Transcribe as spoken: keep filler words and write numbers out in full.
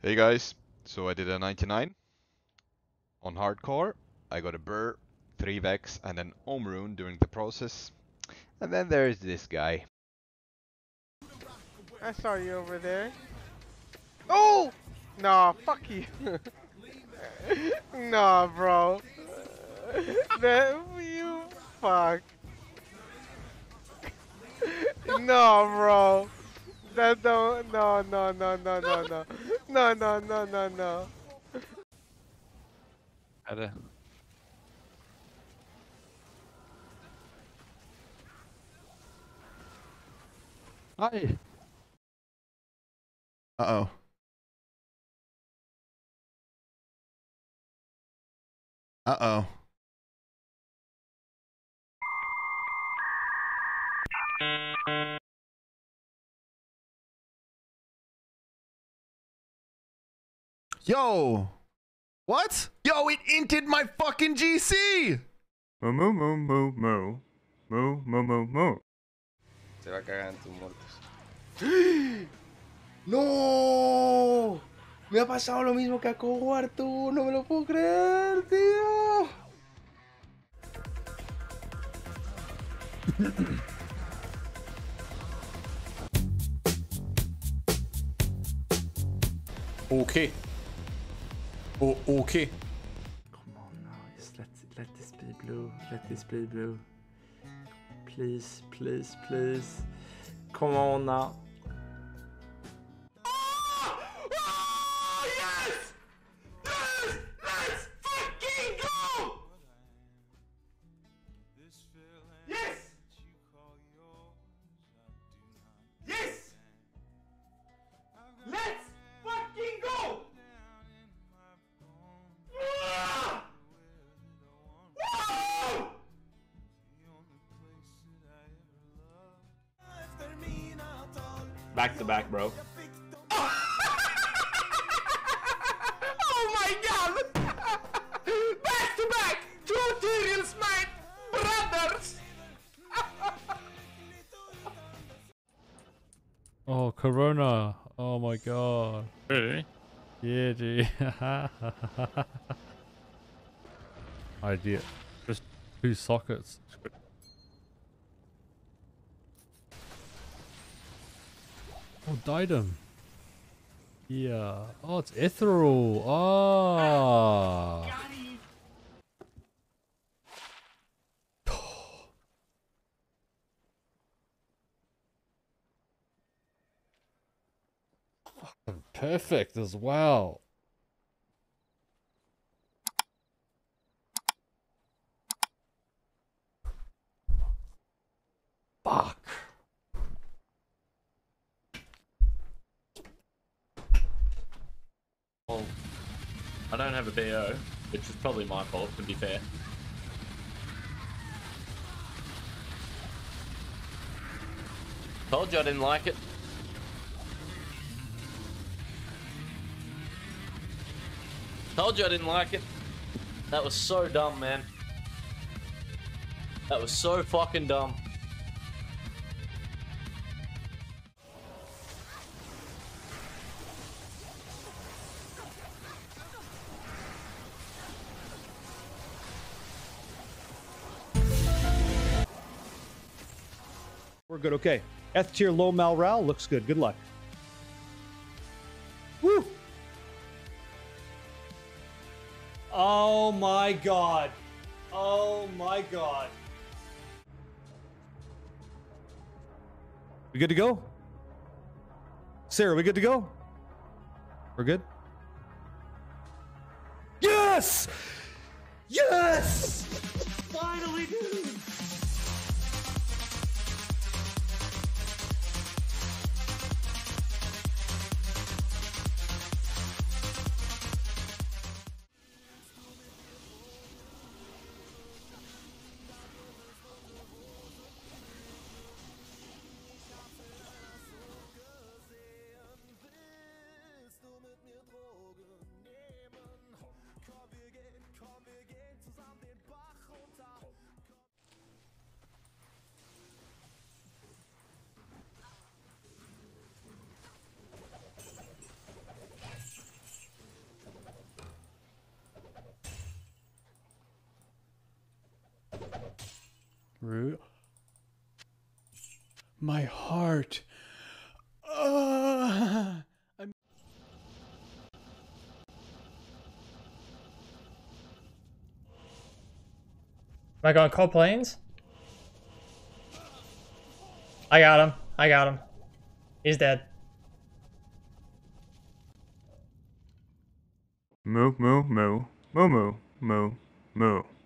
Hey guys, so I did a ninety-nine on hardcore. I got a burr, three vex and an ohm rune during the process. And then there's this guy. I saw you over there. Oh! Nah, fuck you. Nah, bro. That, you fuck. Nah, bro. That don't, no, no, no, no, no, no. No, no, no, no, no. Hadi. Hi. Uh-oh. Uh-oh. Yo! What? Yo, it inted my fucking G C! Moo moo moo moo moo. Moo moo moo moo. Se va a cagar en tus muertos. ¡No! Me ha pasado lo mismo que a Coguar, tú. No me lo puedo creer, tío. Okay. Oh, okay. Come on now, just let, let this be blue, let this be blue. Please, please, please. Come on now. Oh! Oh, yes! Yes! Let's fucking go! Yes! Yes! Let's! Back to back, bro. Oh my god! Back to back! Two Tyrions, my brothers! Oh, Corona. Oh my god. Really? Yeah, dude. Idea. Just two sockets. Oh, Diadem. Yeah. Oh, it's Ethereal. Oh. Fucking perfect as well. Fuck. I don't have a B O, which is probably my fault, to be fair. Told you I didn't like it. Told you I didn't like it. That was so dumb, man. That was so fucking dumb. We're good, okay. F tier low Malral looks good. Good luck. Woo! Oh my god. Oh my god. We good to go? Sarah, we good to go? We're good? Yes! Yes! Finally, dude! root. My heart. Uh, I'm Am I going cold planes? I got him. I got him. He's dead. Moo, moo, moo. Moo, moo, moo, moo.